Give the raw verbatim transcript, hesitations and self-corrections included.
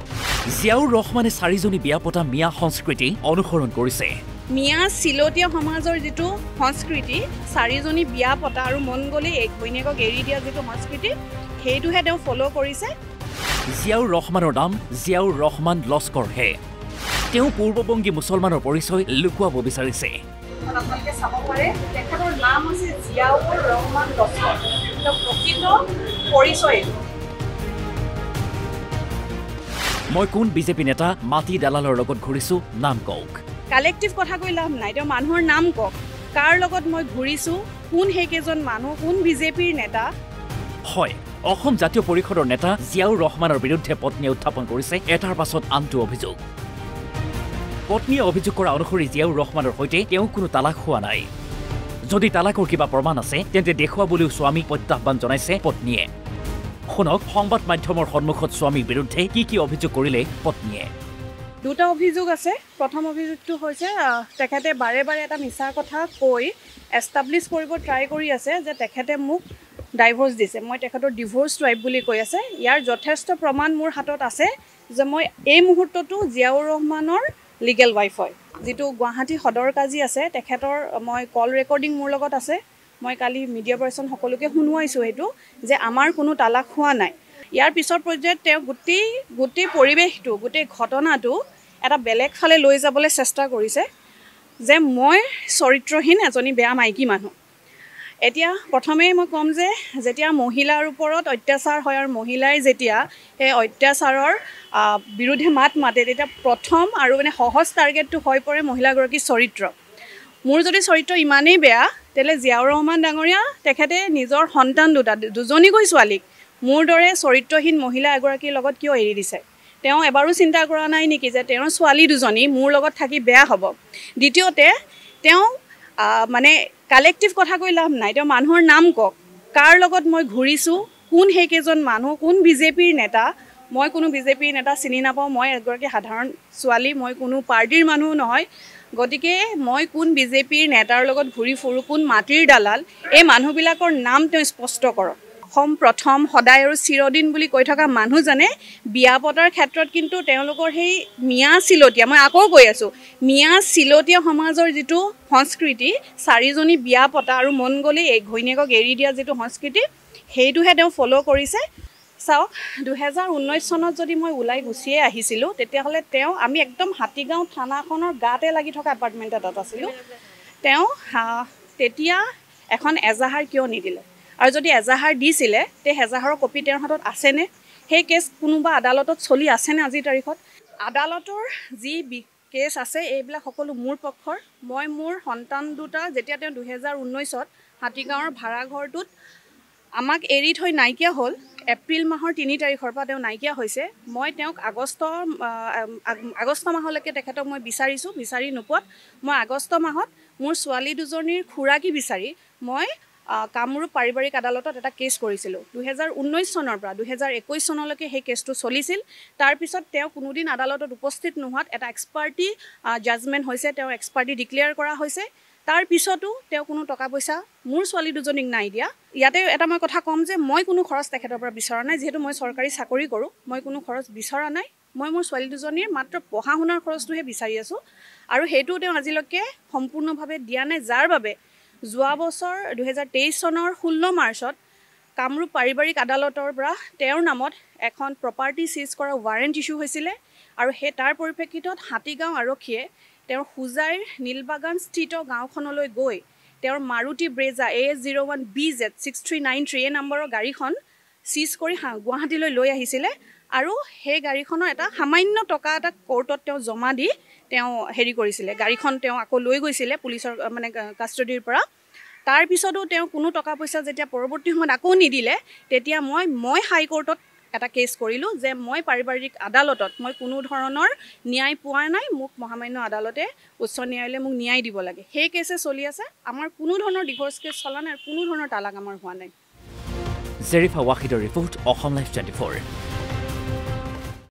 Ziaur Rahman Sarizoni Biapota Mia Honskriti, Onukoron Korise. Mia Silotia Hamazor Ditu Honskriti, Sarizoni Biapotaru Mongoli, Equinego Geridia Ditu Honskriti, He to head and follow Korise. Ziaur Rahman Odam, Ziaur Rahman Loskor He. Teo Purbongi Musulman or Borisoi, Lukua Bobisarise. মই কোন BJP নেতা মাটি দালালৰ লগত ঘুৰিছো নাম কওক collective কথা কৈ লাভ নাই এটা মানুহৰ নাম কওক কাৰ লগত মই ঘুৰিছো কোন হেকেজন মানুহ কোন বিজেপিৰ নেতা হয় অসম জাতীয় পৰিষদৰ নেতা জিয়াউৰ ৰহমানৰ বিৰুদ্ধে পত্নী উত্থাপন কৰিছে এটাৰ পাছত আনটো অভিযোগ পত্নী অভিযোগ কৰা অনুসৰি জিয়াউৰ ৰহমানৰ হৈতে তেওঁ কোনো তালাক হোৱা নাই যদি তালাকৰ কিবা প্ৰমাণ আছে তেন্তে দেখুৱা বুলিও স্বামী পত্যাহ্বান জনাইছে পত্নীয়ে খনক সংবাদ মাধ্যমৰ সন্মুখত স্বামীৰ বিৰুদ্ধে কি কি অভিযোগ কৰিলে পত্নীয়ে দুটা অভিযোগ আছে প্ৰথম অভিযোগটো হৈছে তেখেতে বাৰে বাৰে এটা মিছা কথা কৈ এস্টাবলিশ কৰিব ট্ৰাই কৰি আছে যে তেখেতে মোক ডাইভোৰ্স দিছে মই তেখেতৰ ডিভোৰ্স ট্ৰাইব বুলি কৈ আছে ইয়াৰ যথেষ্ট প্ৰমাণ মোৰ হাতত আছে যে মই এই মুহূৰ্তটো জিয়াউৰ ৰহমানৰ লিগেল ওয়াইফ হয় যেটো গুৱাহাটী সদৰ কাজি আছে তেখেতৰ মই কল ৰেকৰ্ডিং মোৰ লগত আছে মই কালি মিডিয়া পাৰসন সকলোকে শুনাইছো হেতু যে আমাৰ কোনো তালাক হোৱা নাই ইয়াৰ পিছৰ পৰ্যায়ত তেওঁ গুটি গুটি পৰিবেশটো গুটি ঘটনাটো এটা বেলেগ ফালে লৈ যাবলৈ চেষ্টা কৰিছে যে মই চৰিত্ৰহীন এজনী বেয়া মাইকি মানুহ এতিয়া প্ৰথমে মই কম যে যেতিয়া মহিলাৰ ওপৰত অত্যাচাৰ হয় আৰু মহিলাই যেতিয়া এই অত্যাচাৰৰ বিৰুদ্ধে মাত মাতে তেতিয়া প্ৰথম আৰু মানে সহজ টাৰ্গেটটো হৈ পৰে মহিলাগৰাকী চৰিত্ৰ মোৰ যদি চৰিত্ৰ ইমানেই বেয়া তেলে জিয়াউৰ ৰহমান ডাঙৰীয়া তেখেতে নিজৰ সন্তান দুটা দুজনী গৈ ছোৱালীক মোৰ দৰে চৰিত্ৰহীন মহিলা এগৰাকীৰ লগত কিয় এৰি দিছে তেওঁ এবাৰো চিন্তা কৰা নাই নেকি যে তেওঁৰ ছোৱালী দুজনী মোৰ লগত থাকি বেয়া হ'ব দ্বিতীয়তে তেওঁ মানে কালেক্টিভ কথা কৈ লাভ নাই তেওঁ মানুহৰ নাম কক কাৰ লগত মই ঘুৰিছো কোন হেকেজন মানুহ কোন বিজেপিৰ নেতা মই কোনো বিজেপিৰ নেতা চিনি নাপাওঁ মই এগৰাকী সাধাৰণ ছোৱালী মই কোনো পাৰ্টিৰ মানুহ নহয় গতিকে মই কোন বিজেপিৰ নেতাৰ লগত ঘুৰি ফুৰু কোন মাটিৰ দালাল এই মানুহবিলাকৰ নাম তেওঁ স্পষ্ট কৰক অসম প্ৰথম সদায় আৰু চিৰদিন বুলি কৈ থকা মানুহ জানে বিয়াপতাৰ ক্ষেত্ৰত কিন্তু তেওঁলোকৰ সেই মিয়া চিলতিয়া মই আকৌ কৈ আছো মিয়া চিলতিয়া সমাজৰ যেটো সংস্কৃতি চাৰিজনী বিয়াপতা আৰু মনগলি এক ঘৈণীকক এৰি দিয়া যেটো সংস্কৃতি হেইটোহে তেওঁ ফলো কৰিছে সাও দুই হাজাৰ ঊনৈশ সনত যদি মই উলাই গুছিয়ে আহিছিল তেতিয়া হলে তেওঁ আমি একদম হাতিগাঁও থানাখনৰ গাতে লাগি থকা এপাৰ্টমেন্ট এটাত আছিল তেওঁ তেতিয়া এখন এজাহাৰ কিয় নিদিলে আৰু যদি এজাহাৰ দিছিলে তে এজাহাৰৰ কপি তেওঁৰ হাতত আছে নে সেই কেছ কোনোবা আদালতত চলি আছে নে আজি তাৰিখত আদালতৰ যি কেছ আছে এইবিলাক সকলো মোৰ পক্ষৰ মই মোৰ সন্তান দুটা যেতিয়া তেওঁ দুই হাজাৰ ঊনৈশ ত হাতিগাঁৱৰ ভাড়া ঘৰটোত আমাক এৰি থৈ নাইকিয়া হ'ল এপ্ৰিল মাহৰ তিনি তাৰিখৰ পৰা তেওঁ নাইকিয়া হৈছে মই তেওঁক আগষ্ট আগষ্ট মাহলৈকে তেখেতক মই বিচাৰিছো বিচাৰি নোপোৱাত মই আগষ্ট মাহত মোৰ ছোৱালী দুজনীৰ খুৰাকি বিচাৰি মই কামৰূপ পাৰিবাৰিক আদালতত এটা কেছ কৰিছিলো দুই হাজাৰ ঊনৈশ চনৰ পৰা দুই হাজাৰ একৈশ চনলৈকে সেই কেছটো চলিছিল তাৰ পিছত তেওঁ কোনোদিন আদালতত উপস্থিত নোহাত এটা এক্সপাৰ্টি জাজমেন্ট হৈছে তেওঁ এক্সপাৰ্টি ডিক্লেয়াৰ কৰা হৈছে তাৰ পিছতো তেওঁ কোনো টকা পইচা মোৰ ছোৱালী দুজনীক নাই দিয়া ইয়াতে এটা মই কথা কম যে মই কোনো খৰচ তেখেতৰ পৰা বিচৰা নাই যেহেতু মই সৰকাৰি চাকৰি কৰো মই কোনো খৰচ বিচৰা নাই মই মোৰ ছোৱালী দুজনীৰ মাত্ৰ পঢ়া শুনাৰ খৰচটোহে বিচাৰি আছো আৰু হেতু তেওঁ আজিলৈকে সম্পূৰ্ণভাৱে দিয়া নাই যাৰ বাবে যোৱা বছৰ দুই হাজাৰ তেইশ চনৰ ষোল্ল মাৰ্চত কামৰূপ পাৰিবাৰিক আদালতৰ পৰা তেওঁৰ নামত এখন প্ৰপাৰ্টি সিজ কৰা ৱাৰেণ্ট ইস্যু হৈছিল আৰু হে তাৰ পৰিপ্ৰেক্ষিতত হাতিগাঁও আৰক্ষীয়ে তেওঁ হুজাইৰ নীলবাগান স্থিত গাঁওখনলৈ গৈ তেওঁৰ মাৰুতি ব্ৰেজা এ এছ শূন্য এক বি জেড ছয় তিনি তিনি তিনি নম্বৰৰ গাড়ীখন সিজ কৰি গুৱাহাটীলৈ লৈ আহিছিল আৰু সেই গাড়ীখনৰ এটা সামান্য টকা এটা কোৰ্টত তেওঁ জমা দি তেওঁ হেৰি কৰিছিল গাড়ীখন তেওঁ আকৌ লৈ গৈছিল পুলিচৰ মানে কাষ্টডিৰ পৰা তাৰ পিছতো তেওঁ কোনো টকা পইচা যেতিয়া পৰৱৰ্তী সময়ত আকৌ নিদিলে তেতিয়া মই মই হাইকোৰ্টত এটা কেছ কৰিলো যে মই পাৰিবাৰিক আদালতত মই কোনো ধৰণৰ ন্যায় পোৱা নাই মোক মহামান্য আদালতে উচ্চ ন্যায়ালয়ে মোক ন্যায় দিব লাগে সেই কেছে চলি আছে আমাৰ কোনো ধৰণৰ ডিভোৰ্স কেছ চলা নাই আৰু কোনো ধৰণৰ তালাক আমাৰ হোৱা নাই জেৰিফা ওয়াহিদৰ report Assam live twenty four